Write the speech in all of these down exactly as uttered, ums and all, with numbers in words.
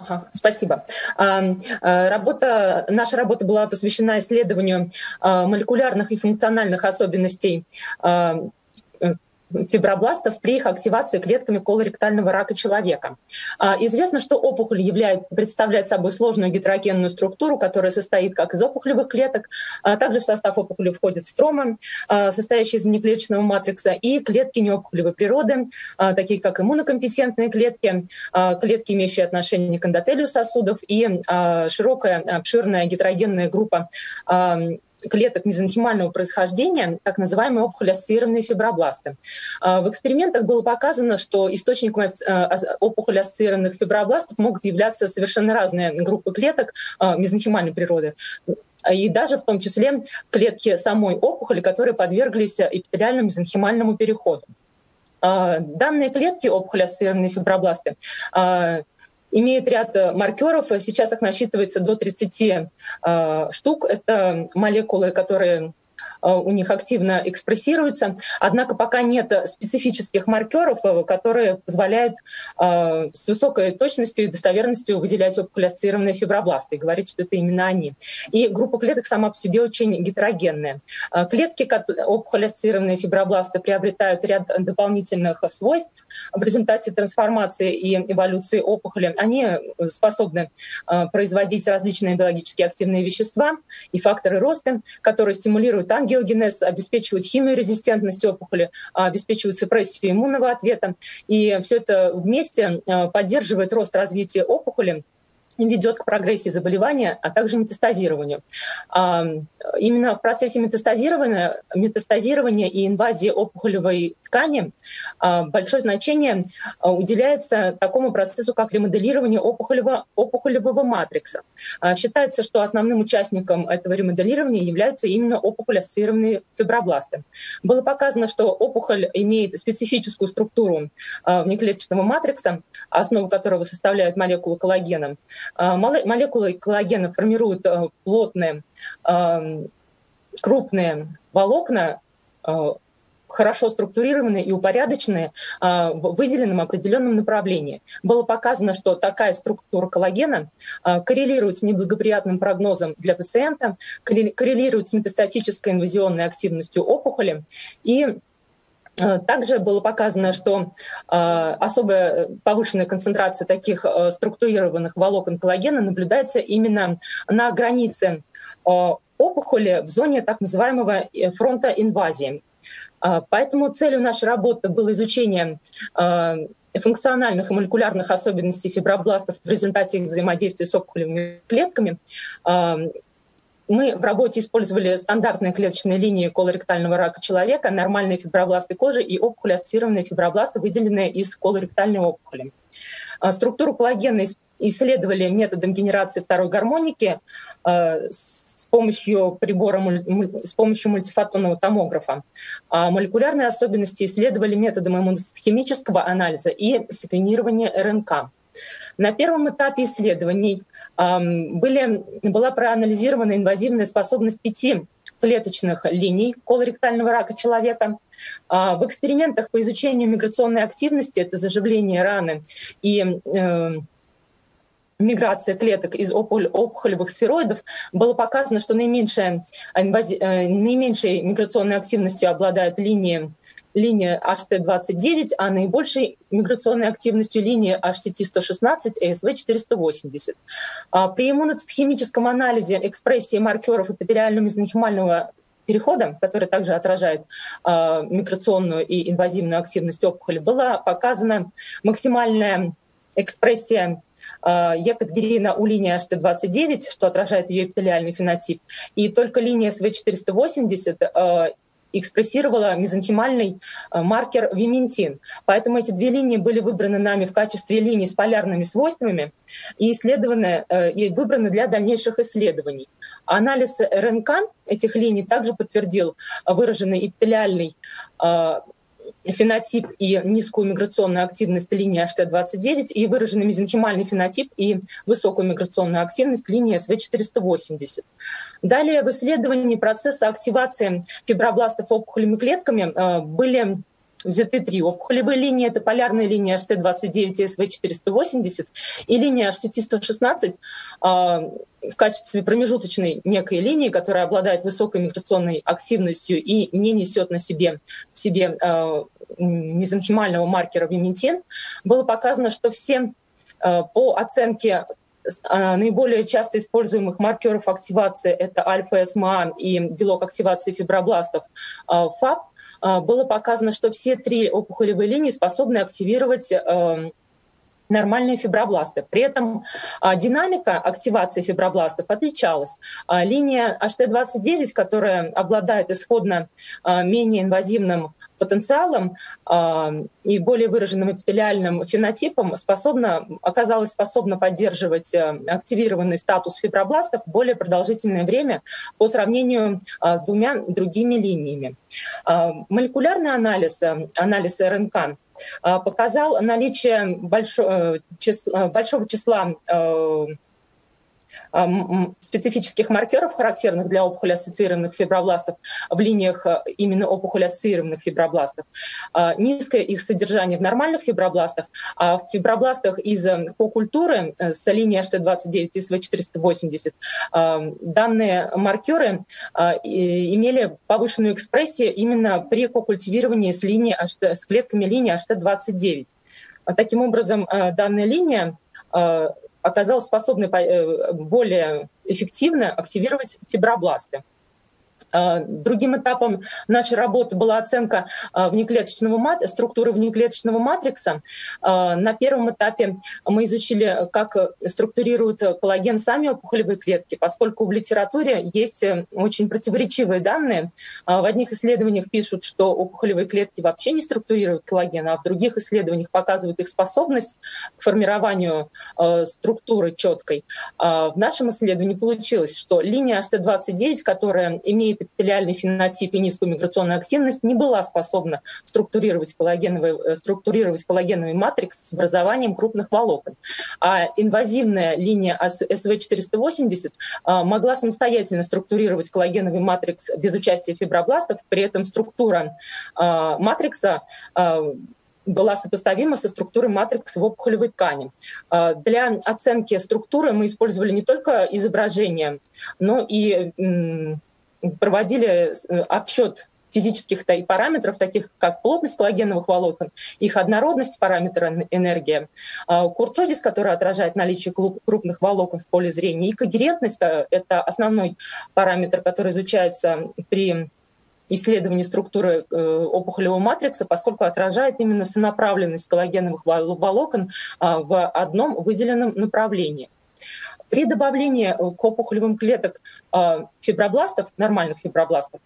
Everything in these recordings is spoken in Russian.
Ага, спасибо. Работа, наша работа была посвящена исследованию молекулярных и функциональных особенностей фибробластов при их активации клетками колоректального рака человека. Известно, что опухоль являет, представляет собой сложную гетерогенную структуру, которая состоит как из опухолевых клеток, а также в состав опухоли входит строма, состоящая из внеклеточного матрикса, и клетки неопухолевой природы, такие как иммунокомпетентные клетки, клетки, имеющие отношение к эндотелию сосудов, и широкая, обширная гетерогенная группа клеток мезонхимального происхождения, так называемые опухоль-ассоциированные фибробласты. В экспериментах было показано, что источником опухоль-ассоциированных фибробластов могут являться совершенно разные группы клеток мезонхимальной природы, и даже в том числе клетки самой опухоли, которые подверглись эпителиальному мезонхимальному переходу. Данные клетки, опухоль-ассоциированные фибробласты, имеют ряд маркеров, сейчас их насчитывается до тридцати э, штук. Это молекулы, которые э, у них активно экспрессируются. Однако пока нет специфических маркеров, э, которые позволяют э, с высокой точностью и достоверностью выделять опухоль-ассоциированные фибробласты и говорить, что это именно они. И группа клеток сама по себе очень гетерогенная. Э, клетки, опухоль-ассоциированные фибробласты, приобретают ряд дополнительных свойств в результате трансформации и эволюции опухоли. Они способны э, производить различные биологически активные вещества и факторы роста, которые стимулируют ангиогенез, обеспечивают химиорезистентность опухоли, обеспечивают супрессию иммунного ответа. И все это вместе поддерживает рост развития опухоли, ведет к прогрессии заболевания, а также метастазированию. Именно в процессе метастазирования, метастазирования и инвазии опухолевой ткани большое значение уделяется такому процессу, как ремоделирование опухолевого, опухолевого матрикса. Считается, что основным участником этого ремоделирования являются именно опухоль-ассоциированные фибробласты. Было показано, что опухоль имеет специфическую структуру внеклеточного матрикса, основу которого составляют молекулы коллагена. Молекулы коллагена формируют плотные, крупные волокна, хорошо структурированные и упорядоченные в выделенном определенном направлении. Было показано, что такая структура коллагена коррелирует с неблагоприятным прогнозом для пациента, коррелирует с метастатической инвазионной активностью опухоли. И также было показано, что особая повышенная концентрация таких структурированных волокон коллагена наблюдается именно на границе опухоли в зоне так называемого фронта инвазии. Поэтому целью нашей работы было изучение функциональных и молекулярных особенностей фибробластов в результате их взаимодействия с опухолевыми клетками. Мы в работе использовали стандартные клеточные линии колоректального рака человека, нормальные фибробласты кожи и опухоль-ассоциированные фибробласты, выделенные из колоректальной опухоли. Структуру коллагена исследовали методом генерации второй гармоники с помощью прибора, с помощью мультифотонного томографа. А молекулярные особенности исследовали методом иммунохимического анализа и секвенирования РНК. На первом этапе исследований были, была проанализирована инвазивная способность пяти клеточных линий колоректального рака человека. В экспериментах по изучению миграционной активности, это заживление раны и э, миграция клеток из опухолевых сфероидов, было показано, что наименьшей, инвази, наименьшей миграционной активностью обладают линии линия эйч ти двадцать девять, а наибольшей миграционной активностью линия эйч си ти сто шестнадцать и эс ви четыреста восемьдесят. При иммуноцитохимическом анализе экспрессии маркеров эпителиально-мезонхимального перехода, который также отражает миграционную и инвазивную активность опухоли, была показана максимальная экспрессия Е-кадгерина у линии эйч ти двадцать девять, что отражает ее эпителиальный фенотип, и только линия эс ви четыреста восемьдесят экспрессировала мезонхимальный маркер виментин. Поэтому эти две линии были выбраны нами в качестве линий с полярными свойствами и исследованы, и выбраны для дальнейших исследований. Анализ РНК этих линий также подтвердил выраженный эпителиальный фенотип и низкую миграционную активность линии эйч ти двадцать девять и выраженный мезонхимальный фенотип и высокую миграционную активность линии эс ви четыреста восемьдесят. Далее в исследовании процесса активации фибробластов опухолевыми клетками были взяты три опухолевые линии. Это полярная линия эйч ти двадцать девять и эс ви четыреста восемьдесят и линия эйч ти сто шестнадцать в качестве промежуточной некой линии, которая обладает высокой миграционной активностью и не несет на себе, в себе мезонхимального маркера виментин. Было показано, что все по оценке наиболее часто используемых маркеров активации — это альфа-СМА и белок активации фибробластов ФАП. Было показано, что все три опухолевые линии способны активировать нормальные фибробласты. При этом динамика активации фибробластов отличалась. Линия эйч ти двадцать девять, которая обладает исходно менее инвазивным потенциалом э, и более выраженным эпителиальным фенотипом, способна, оказалась способна поддерживать э, активированный статус фибробластов более продолжительное время по сравнению э, с двумя другими линиями. Э, молекулярный анализ, э, анализ РНК э, показал наличие большо, э, числа, большого числа э, специфических маркеров, характерных для опухолеассоциированных фибробластов в линиях именно опухолеассоциированных фибробластов. Низкое их содержание в нормальных фибробластах, а в фибробластах из П О-культуры с линии эйч ти двадцать девять и эс ви четыреста восемьдесят данные маркеры имели повышенную экспрессию именно при кокультивировании с, линии, с клетками линии эйч ти двадцать девять. Таким образом, данная линия оказалась способной более эффективно активировать фибробласты. Другим этапом нашей работы была оценка внеклеточного мат... структуры внеклеточного матрикса. На первом этапе мы изучили, как структурируют коллаген сами опухолевые клетки, поскольку в литературе есть очень противоречивые данные. В одних исследованиях пишут, что опухолевые клетки вообще не структурируют коллаген, а в других исследованиях показывают их способность к формированию структуры четкой. В нашем исследовании получилось, что линия эйч ти двадцать девять, которая имеет эпителиальный фенотип и низкую миграционную активность, не была способна структурировать коллагеновый, структурировать коллагеновый матрикс с образованием крупных волокон. А инвазивная линия эс ви четыреста восемьдесят могла самостоятельно структурировать коллагеновый матрикс без участия фибробластов, при этом структура матрикса была сопоставима со структурой матрикса в опухолевой ткани. Для оценки структуры мы использовали не только изображение, но и проводили обсчет физических параметров, таких как плотность коллагеновых волокон, их однородность параметра энергия, куртозис, который отражает наличие крупных волокон в поле зрения, и когерентность — это основной параметр, который изучается при исследовании структуры опухолевого матрикса, поскольку отражает именно сонаправленность коллагеновых волокон в одном выделенном направлении. При добавлении к опухолевым клеток фибробластов, нормальных фибробластов,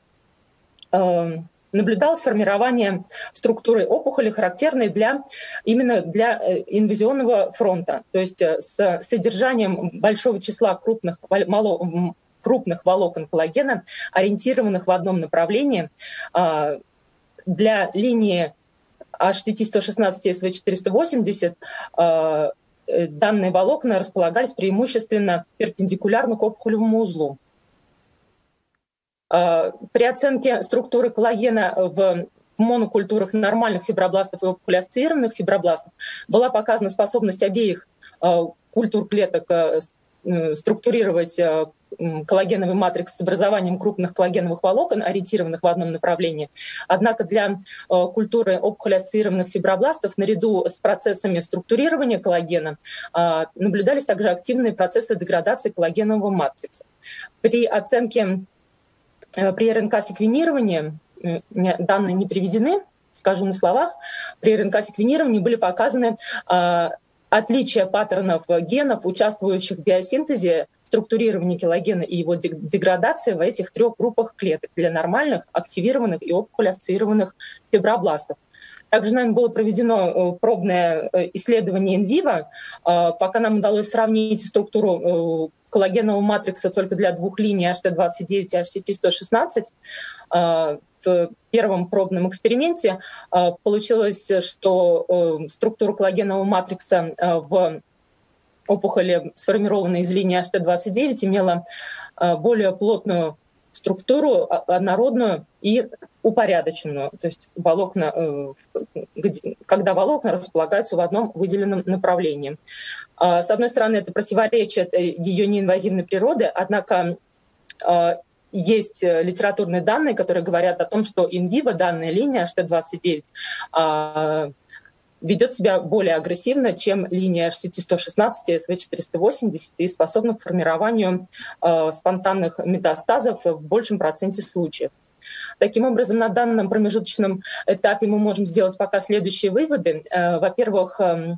наблюдалось формирование структуры опухоли, характерной для, именно для инвазионного фронта, то есть с содержанием большого числа крупных, крупных волокон коллагена, ориентированных в одном направлении. Для линии эйч ти сто шестнадцать и эс ви четыреста восемьдесят данные волокна располагались преимущественно перпендикулярно к опухолевому узлу. При оценке структуры коллагена в монокультурах нормальных фибробластов и опухолеассоциированных фибробластов была показана способность обеих культур клеток структурировать коллагеновый матрикс с образованием крупных коллагеновых волокон, ориентированных в одном направлении. Однако для культуры опухолеассоциированных фибробластов наряду с процессами структурирования коллагена наблюдались также активные процессы деградации коллагенового матрикса. При оценке, при РНК-секвенировании данные не приведены, скажу на словах, при РНК-секвенировании были показаны отличие паттернов генов, участвующих в биосинтезе, структурировании коллагена и его деградации в этих трех группах клеток для нормальных, активированных и опухолеассоциированных фибробластов. Также нами было проведено пробное исследование инвиво. Пока нам удалось сравнить структуру коллагенового матрикса только для двух линий эйч ти двадцать девять и эйч ти сто шестнадцать, в первом пробном эксперименте получилось, что структуру коллагенового матрикса в опухоли, сформированной из линии эйч ти двадцать девять, имела более плотную структуру однородную и упорядоченную, то есть волокна, когда волокна располагаются в одном выделенном направлении. С одной стороны, это противоречит ее неинвазивной природе, однако есть литературные данные, которые говорят о том, что инвиво данная линия эйч тэ двадцать девять ведет себя более агрессивно, чем линия эйч си ти сто шестнадцать и эс ви четыреста восемьдесят, и способна к формированию э, спонтанных метастазов в большем проценте случаев. Таким образом, на данном промежуточном этапе мы можем сделать пока следующие выводы. Э, во-первых, э,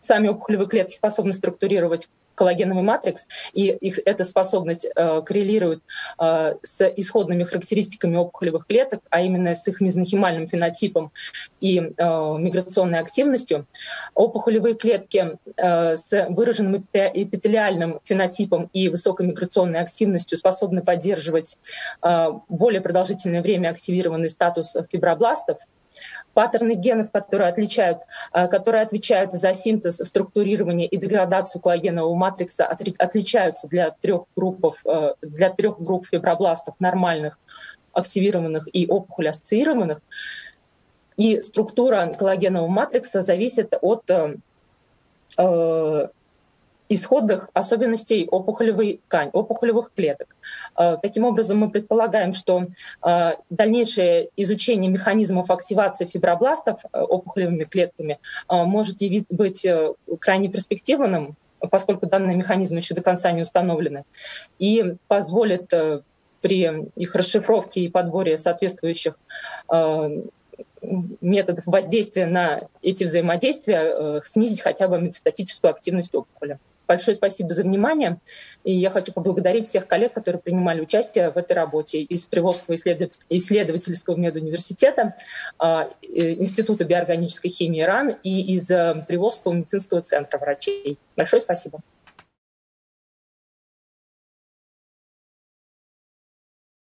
сами опухолевые клетки способны структурировать коллагеновый матрикс, и их, эта способность э, коррелирует э, с исходными характеристиками опухолевых клеток, а именно с их мезонхимальным фенотипом и э, миграционной активностью. Опухолевые клетки э, с выраженным эпителиальным фенотипом и высокой миграционной активностью способны поддерживать э, более продолжительное время активированный статус фибробластов. Паттерны генов, которые, отличают, которые отвечают за синтез, структурирование и деградацию коллагенового матрикса, отличаются для трех, группов, для трех групп фибробластов: нормальных, активированных и опухоль-ассоциированных. И структура коллагенового матрикса зависит от э, исходных особенностей опухолевой ткани, опухолевых клеток. Таким образом, мы предполагаем, что дальнейшее изучение механизмов активации фибробластов опухолевыми клетками может быть крайне перспективным, поскольку данные механизмы еще до конца не установлены, и позволит при их расшифровке и подборе соответствующих методов воздействия на эти взаимодействия снизить хотя бы метастатическую активность опухоли. Большое спасибо за внимание. И я хочу поблагодарить всех коллег, которые принимали участие в этой работе из Приволжского исследовательского медуниверситета, Института биоорганической химии РАН и из Приволжского медицинского центра врачей. Большое спасибо.